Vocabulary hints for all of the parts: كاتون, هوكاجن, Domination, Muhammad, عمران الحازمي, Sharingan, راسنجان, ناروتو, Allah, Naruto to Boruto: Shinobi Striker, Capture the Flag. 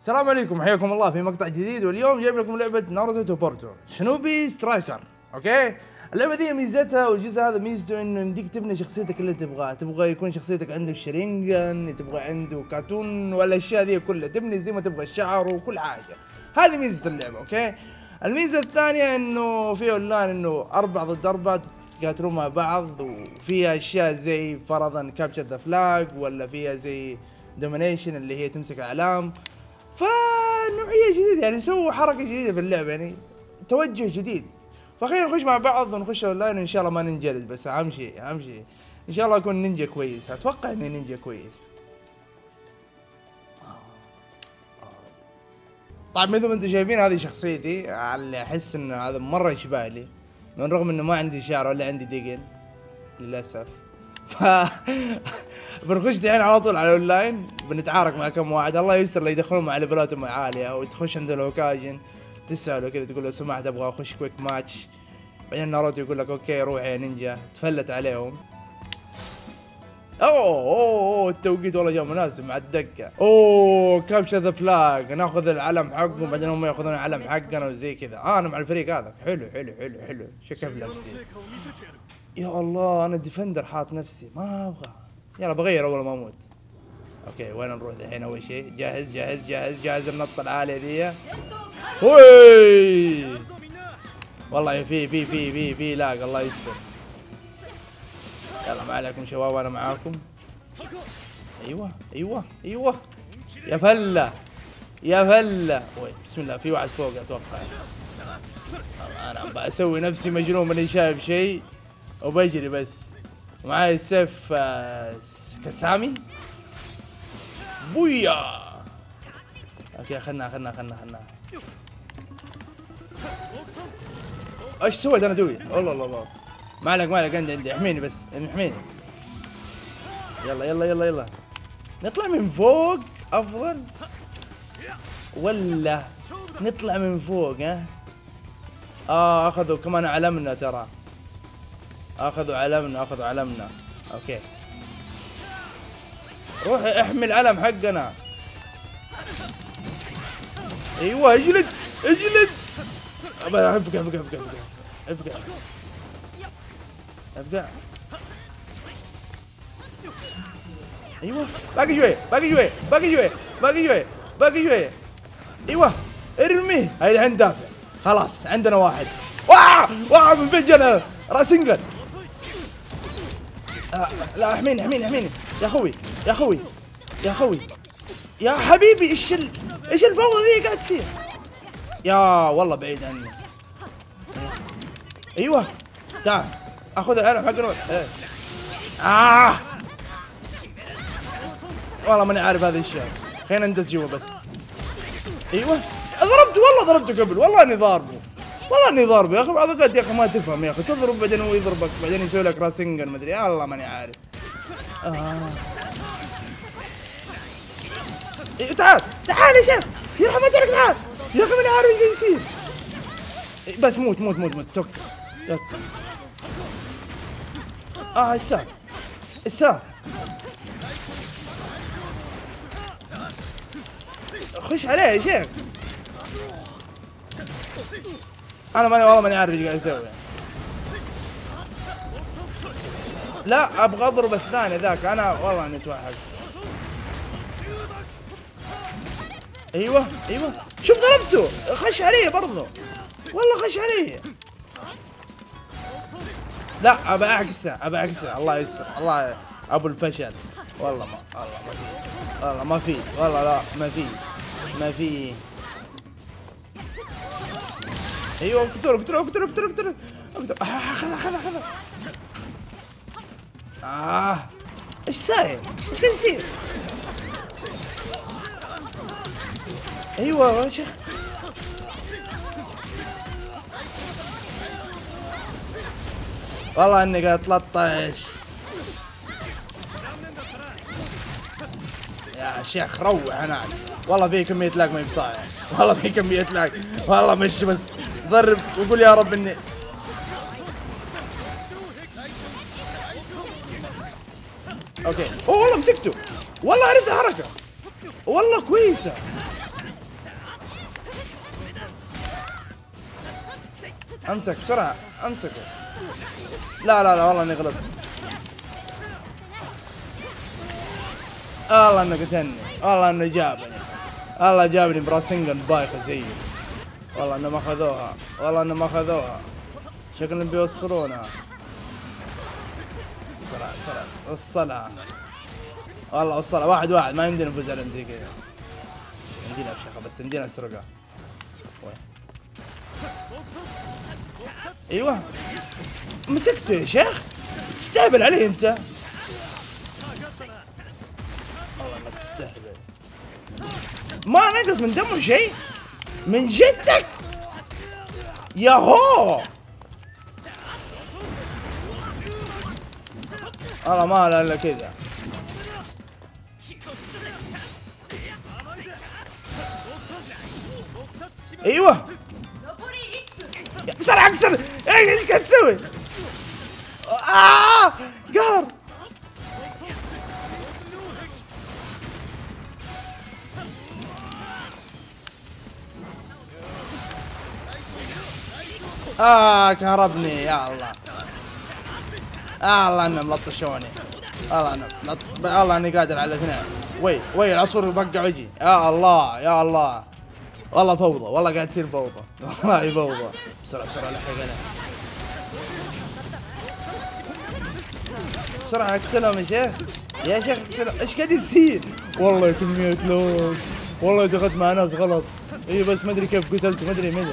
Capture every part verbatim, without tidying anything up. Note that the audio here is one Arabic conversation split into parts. السلام عليكم، حياكم الله في مقطع جديد. واليوم جايب لكم لعبه ناروتو تو بورتو شنوبي سترايكر. اوكي، اللعبه دي ميزتها والجزء هذا ميزته انه يمديك تبني شخصيتك اللي تبغاها. تبغى يكون شخصيتك عنده شرينجان، تبغى عنده كاتون والاشياء ذي كلها، تبني زي ما تبغى الشعر وكل حاجه. هذه ميزه اللعبه. اوكي، الميزه الثانيه انه في اونلاين، انه اربع ضد اربع تقاتلون مع بعض، وفيها اشياء زي فرضا كابتشر ذا فلاج، ولا فيها زي دومينيشن اللي هي تمسك اعلام. فنوعية جديدة، يعني سووا حركة جديدة في اللعبة، يعني توجه جديد. فخلينا نخش مع بعض ونخش اونلاين، ان شاء الله ما ننجلد، بس اهم شيء اهم شيء ان شاء الله اكون نينجا كويس. اتوقع اني نينجا كويس. طيب مثل ما انتم شايفين هذه شخصيتي، اللي احس انه هذا مرة يشبه لي، من رغم انه ما عندي شعر ولا عندي دقن للاسف. ف بنخش دحين على طول على الاونلاين، بنتعارك مع كم واحد، الله يستر لا يدخلون مع ليفلاتهم عاليه، وتخش عند الهوكاجن تساله كذا تقول له سمحت ابغى اخش كويك ماتش، بعدين ناروتو يقول لك اوكي روح يا نينجا، تفلت عليهم. اوه اوه, أوه التوقيت والله جاء مناسب مع الدقه. اوه كابشر ذا فلاج، ناخذ العلم حقهم بعدين هم ياخذون العلم حقنا وزي كذا. آه انا مع الفريق هذا. حلو حلو حلو حلو، شكل بنفسي. يا الله انا ديفندر حاط نفسي، ما ابغى، يلا بغير اول ما اموت. اوكي وين نروح الحين؟ اول شيء جاهز جاهز جاهز جاهز النطه العاليه ذي. هوي والله في في في في في لاق، الله يستر. يلا ما عليكم شباب انا معاكم. ايوه ايوه ايوه يا فله يا فله. بسم الله في واحد فوق اتوقع. انا بسوي نفسي مجنون ماني شايف شيء وبجري بس، ومعاي السيف كسامي. بويا اوكي خلنا خلنا خلنا خلنا ايش سويت انا دوي؟ الله الله الله، ما عليك ما عليك، عندي عندي احميني بس احميني. يلا يلا يلا يلا نطلع من فوق افضل، ولا نطلع من فوق؟ ها اه اخذوا كمان علمنا، ترى اخذوا علمنا اخذوا علمنا. اوكي روح احمي العلم حقنا. ايوه اجلد اجلد. ابغى افقع افقع افقع افقع افقع. ايوه باقي شوي باقي شوي باقي شوي باقي شوي باقي شوي. ايوه ارميه. هاي الحين دافع خلاص، عندنا واحد. واه واه منفجر راسنجان. آه لا احميني احميني احميني يا اخوي يا اخوي يا اخوي يا حبيبي. ايش ال... ايش الفوضى ذي قاعد تصير؟ يا والله بعيد عني. ايوه تعال اخذ العلم حقنا. ايه آه. والله ماني عارف هذه الاشياء، خلينا ندس جوا بس. ايوه ضربته والله ضربته قبل، والله اني ضاربه والله اني ضاربه يا اخي. بعض الاوقات يا اخي ما تفهم يا اخي، تضرب بعدين هو يضربك، بعدين يسوي لك راسنجان مدري والله ماني عارف. آه. إيه تعال تعال يا شيخ يرحم وجهك، تعال يا اخي ماني عارف ايش يصير. إيه بس موت موت موت موت توك. اه الساعة الساعة خش عليه يا شيخ. انا ماني والله ماني عارف ايش قاعد اسوي. لا ابغى اضرب الثاني ذاك، انا والله اني اتوحد. ايوه ايوه شوف ضربته، خش علي برضه والله خش علي. لا ابى اعكسه ابى اعكسه، الله يستر الله ابو الفشل. والله ما والله ما في والله ما في والله لا ما في ما في. ايوه اقتله اقتله اقتله اقتله اقتله اقتله. خذها خذها خذها. اه ايش صاير؟ ايش قاعد يصير؟ ايوه يا شيخ. والله اني قاعد اتلطش يا شيخ. روح هناك، والله في كمية لاك ما هي بصايع، والله في كمية لاك، والله مشي بس ضرب وقول يا رب اني. اوكي اوه والله مسكته، والله عرفت الحركة، والله كويسة امسك بسرعه، امسكه. لا لا لا والله اني غلطت. الله انه قتلني، والله انه جابني، الله جابني براسنجن بايخه زيه. والله انه ما اخذوها، والله انه ما اخذوها. شكلهم بيوصلونها. بسرعه بسرعه وصلها. والله وصلها واحد واحد، ما يمدينا نفوز عليهم زي كذا. يمدينا بشخه بس، يمدينا نسرقها. ايوه مسكته يا شيخ، تستهبل عليه انت. والله انك تستهبل، ما نقص من دمه شيء من جدك. ياهو والله ما له الا كذا. ايوه بسرعه اكسر. ايش قاعد تسوي؟ آه قهر. آه كهربني يا الله. آه الله انهم لطشوني. الله انهم لط... الله اني قادر على الاثنين. وي وي العصفور بقع وجهي. يا الله يا الله. والله فوضى، والله قاعد تصير فوضى، والله فوضى. بسرعة بسرعة لحق انا. بسرعة اقتلهم يا شيخ، يا شيخ اقتلهم، ايش قاعد يصير؟ والله كمية لوك، والله دخلت مع ناس غلط. اي بس ما ادري كيف قتلته، ما ادري ما ادري.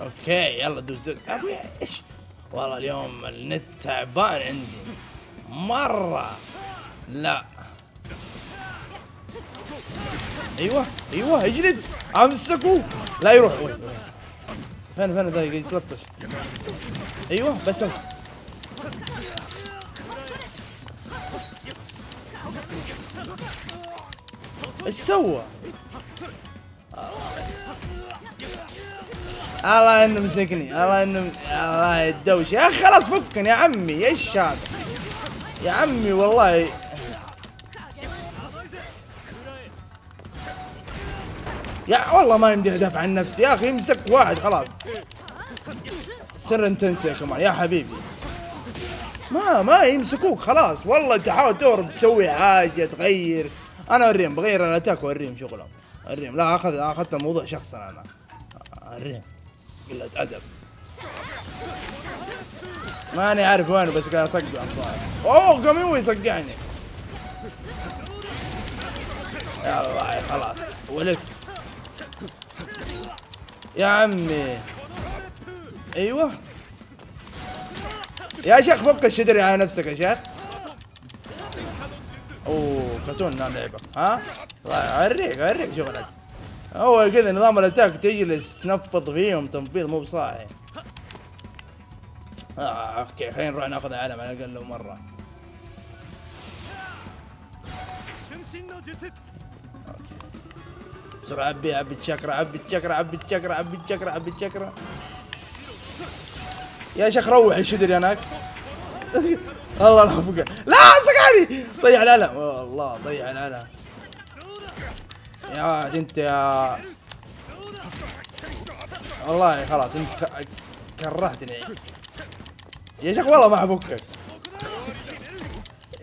اوكي يلا دوس دوس. ابوي ايش والله اليوم النت تعبان عندي مره. لا ايوه ايوه اجلد امسكه لا يروح. وين فين فين ذا يتلطش. ايوه بس امسك. ايش سوى؟ الله انه مسكني، الله انه الله يدوش يا اخي. خلاص فكني يا عمي، ايش هذا؟ يا عمي والله يا والله ما يمديني ادافع عن نفسي يا اخي. امسك واحد خلاص. سر تنسى يا كمان يا حبيبي. ما ما يمسكوك خلاص. والله تحاول تهرب، تسوي حاجه، تغير. انا اوريهم بغير الاتاك واوريهم شغلهم، اوريهم. لا اخذ اخذت الموضوع شخصا انا، اوريهم قلة أدب. ماني عارف وينه بس قاعد أصقع الظاهر. أوه قاموي صقعني. يلا خلاص ولفت. يا عمي. أيوه. يا شيخ فك الشدري على نفسك يا شيخ. أوه كرتون لعبة ها؟ أوريك أوريك شغلك. هو كذا نظام الاتاك، تجلس تنفض فيهم تنفيض مو بصاحي. آه اوكي خلينا نروح ناخذ علم على الاقل لو مره. اوكي بسرعه عبي عبي الشكرة، عبي الشكرة، عبي الشكرة، عبي الشكرة، عبي الشكرة. يا شيخ روح الشدري هناك. الله لا فوق. لا صقعني. ضيع العلم، والله ضيع العلم. يا عاد انت يا والله خلاص انت ك... كرهتني يا شيخ. والله ما ابوكك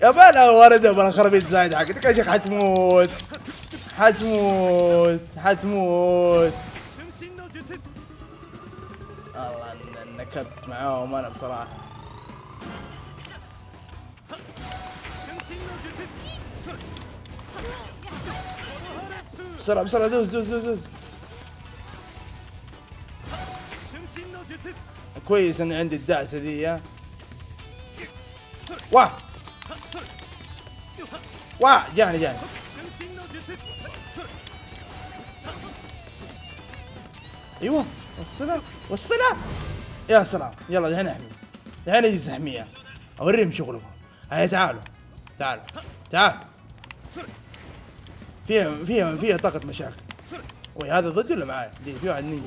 يا بلا ورده بلا خرابيط زايد حقتك يا شيخ. حتموت حتموت حتموت. الله نكبت معاهم انا بصراحه. بسرعة بسرعة دوس دوس دوس دوس. كويس اني عندي الدعسة ذي يا. واه واه جاني جاني. ايوه وصلها وصلها يا سلام. يلا دحين احمي، دحين اجلس احميها اوريهم شغلهم. هيا تعالوا تعالوا تعالوا. فيها فيها فيها طاقة مشاكل. وي هذا ضدي ولا معايا؟ دي في واحد نينجا.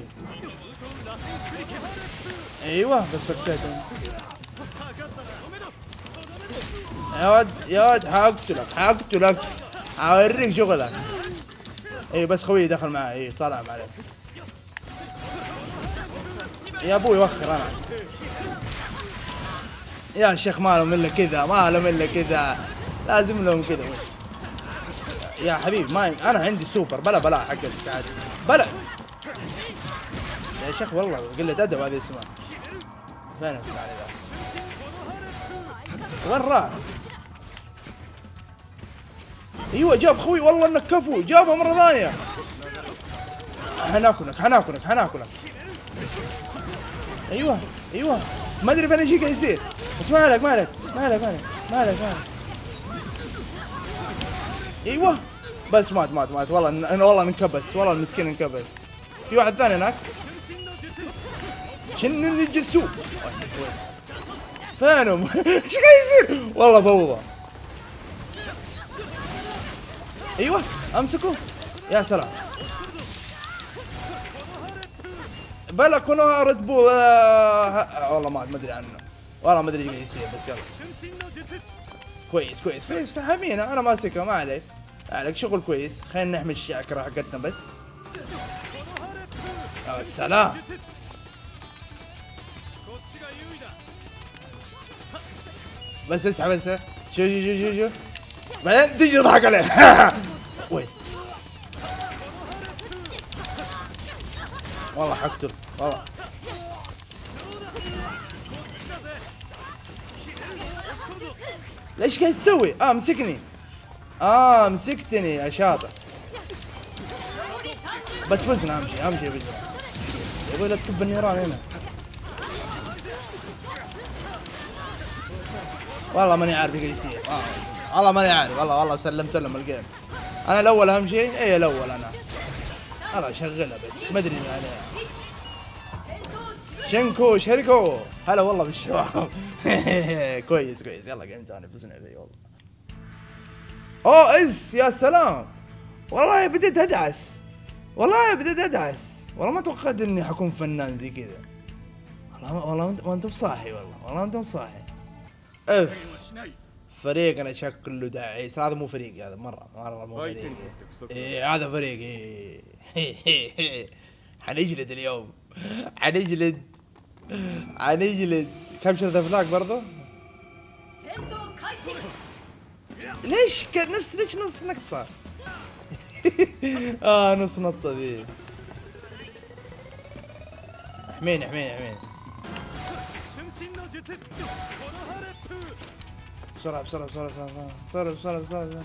ايوه بس فكيته. يا ولد يا ولد حقتلك حقتلك اوريك شغلك. اي بس خويي دخل معاي. اي صرعم عليك يا ابوي. وخر انا يا شيخ. ما لهم الا كذا، ما لهم الا كذا، لازم لهم كذا. يا حبيبي ما انا عندي سوبر بلا بلا حق الاستعاده بلا يا شيخ. والله قله ادب هذه اسمها. فين وين راح؟ ايوه جاب اخوي. والله انك كفو جابها مره ثانيه. حناكلك حناكلك حناكلك. ايوه ايوه ما ادري فين ايش قاعد يصير بس ما عليك ما عليك ما عليك ما عليك ما عليك. ايوه بس مات مات مات. والله إن والله انكبس. والله المسكين انكبس. في واحد ثاني هناك. شنن الجسو فينهم؟ ايش قاعد يصير؟ والله فوضى. ايوه امسكوا. يا سلام بلا كونوها رتبو. والله ما ادري عنه، والله ما ادري ايش قاعد يصير بس. يلا كويس كويس كويس حامينا. انا ماسكها ما عليك ما عليك. شغل كويس. خلينا نحمي الشاكرة حقتنا بس. يا سلام. بس اسحب اسحب. شو شو شو شو بعدين تجي تضحك عليه. وي والله حقتل والله. ليش قاعد تسوي؟ اه مسكني. اه مسكتني يا شاطر. بس فزنا. اهم شيء اهم شيء فزنا. يا ابوي لا تكب النيران هنا. والله ماني عارف ايش يصير. آه. والله ماني عارف. والله والله سلمت لهم الجيم. انا الاول اهم شيء. اي الاول انا. انا شغلها بس ما ادري عليها. شنكو شركو هلا والله بالشباب. كويس كويس. يلا جيم ثاني فزنا عليه والله. اوه اس يا سلام. والله بديت ادعس. والله بديت ادعس. والله ما توقعت اني حكون فنان زي كذا. والله والله ما انتم بصاحي. والله والله ما انتم بصاحي. اف فريقنا شكله دعيس. هذا مو فريقي هذا مره مره مو فريقي. ايه هذا فريقي. حنجلد اليوم حنجلد حنجلد. كابتشر ذا فلاج برضه. ليش نفس ليش نص نقطة؟ اه نص نقطة ذي. احميني احميني احميني. بسرعة بسرعة بسرعة بسرعة بسرعة بسرعة بسرعة.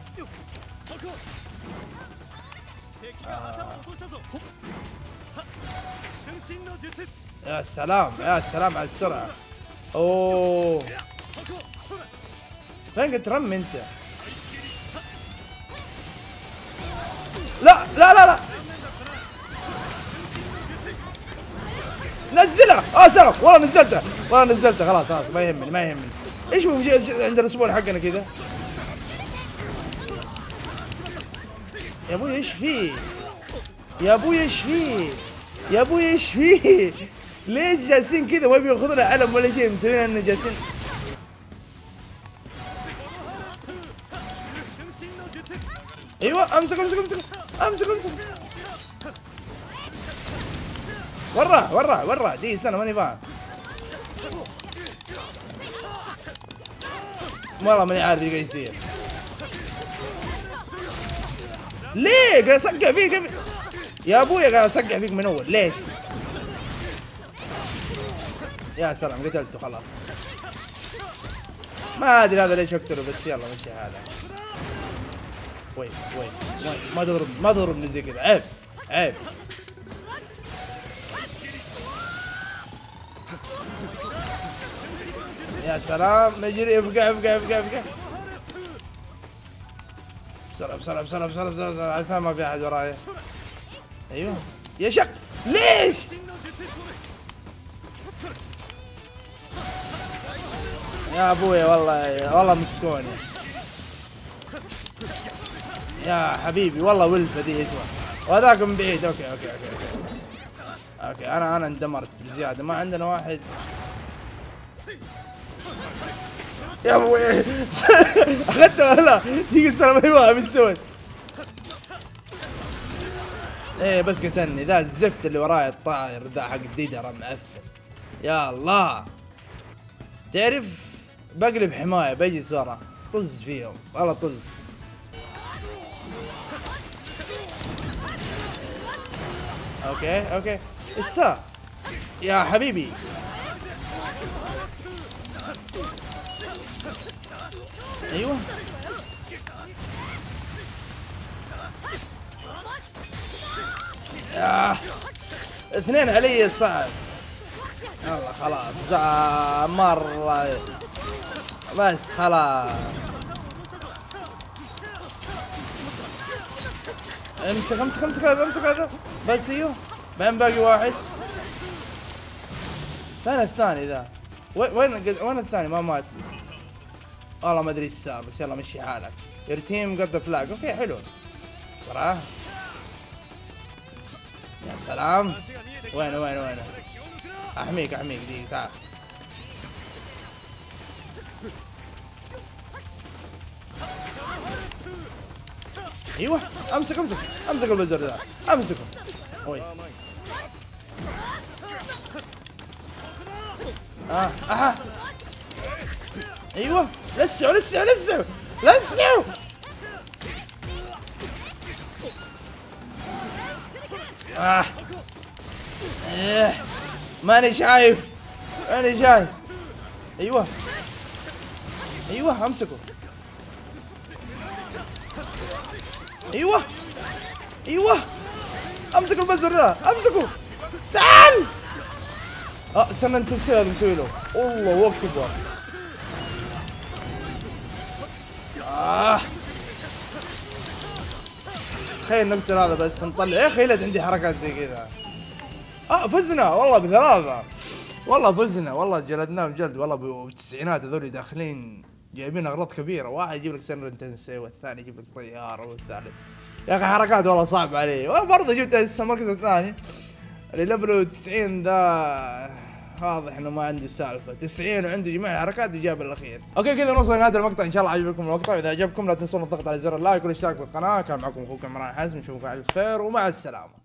يا سلام يا سلام على السرعة. اوه فين قد ترمي انت؟ لا لا لا لا نزلها. اه سلام والله نزلتها والله نزلتها. خلاص خلاص ما يهمني ما يهمني. ايش هو عند الاسبوع حقنا كذا؟ يا ابوي ايش فيه؟ يا ابوي ايش فيه؟ يا ابوي ايش فيه؟ ليش جالسين كذا ما بياخذنا علم ولا شيء مسويين اننا جالسين؟ ايوه امسك امسك امسك امسك امسك. وين راح؟ وين راح؟ وين راح؟ دي سنة ماني فاهم. والله ماني عارف ايش قاعد يصير. ليه؟ قاعد اصقع فيك قبل. يا ابوي قاعد اصقع فيك من اول ليش؟ يا سلام قتلته خلاص. ما ادري هذا ليش اقتله بس يلا مشي حالك. وي وي وي ما تضرب ما تضربني زي كذا. عيب عيب. يا سلام نجري. افقع افقع افقع افقع. بسرعة بسرعة بسرعة بسرعة بسرعة عشان ما في احد وراي. ايوه يا شق ليش؟ يا ابوي والله والله مسكون يا حبيبي والله ولفه ذي اسوء وهذاك من بعيد. اوكي اوكي اوكي اوكي اوكي انا انا اندمرت بزياده. ما عندنا واحد يا ابوي. اخذته ولا لا؟ دقيقه صار ما يبغى من سوي ايه بس قتلني ذا الزفت اللي وراي الطاير ذا حق الديدره مقفل. يا الله تعرف بقلب حمايه بجلس ورا طز فيهم والله طز. اوكي اوكي ايش صار يا حبيبي؟ ايوه ياه اثنين علي صعب. يلا خلاص زع مرة بس خلاص امسك امسك امسك هذا امسك هذا بس. ايوه بعدين باقي واحد فين الثاني ذا؟ وين وين الثاني ما مات؟ والله ما ادري ايش صار بس يلا مشي حالك. يور تيم قد فلاج اوكي حلو تراه. يا سلام وين وين وين احميك احميك دقيقة تعال. ايوه امسك امسك امسك البزر ذا امسكه. اوي اه اها ايوه لسعوا لسعوا لسعوا لسعوا. آه. إيه. ماني شايف ماني شايف. ايوه ايوه امسكه. ايوه ايوه امسك البزر ذا امسكه تعال. اه استنى انت تسوي هذا مسوي له والله وكبر. اه خلينا نقتل هذا بس نطلع. يا اخي ليت عندي حركات زي كذا. اه فزنا والله بثلاثة والله فزنا والله جلدناهم جلد والله. بالتسعينات هذول داخلين جايبين اغراض كبيرة. واحد يجيب لك سنرن تنسي والثاني يجيب لك طيارة والثالث يا اخي حركات والله صعبة علي. وبرضه جبت هسه المركز الثاني اللي ليفله تسعين ذا واضح انه ما عنده سالفه تسعين وعنده جميع الحركات وجاب الاخير. اوكي كذا نوصل لنهايه المقطع ان شاء الله عجبكم المقطع. واذا عجبكم لا تنسون الضغط على زر اللايك والاشتراك بالقناه. كان معكم اخوكم عمران حازم نشوفكم على خير ومع السلامه.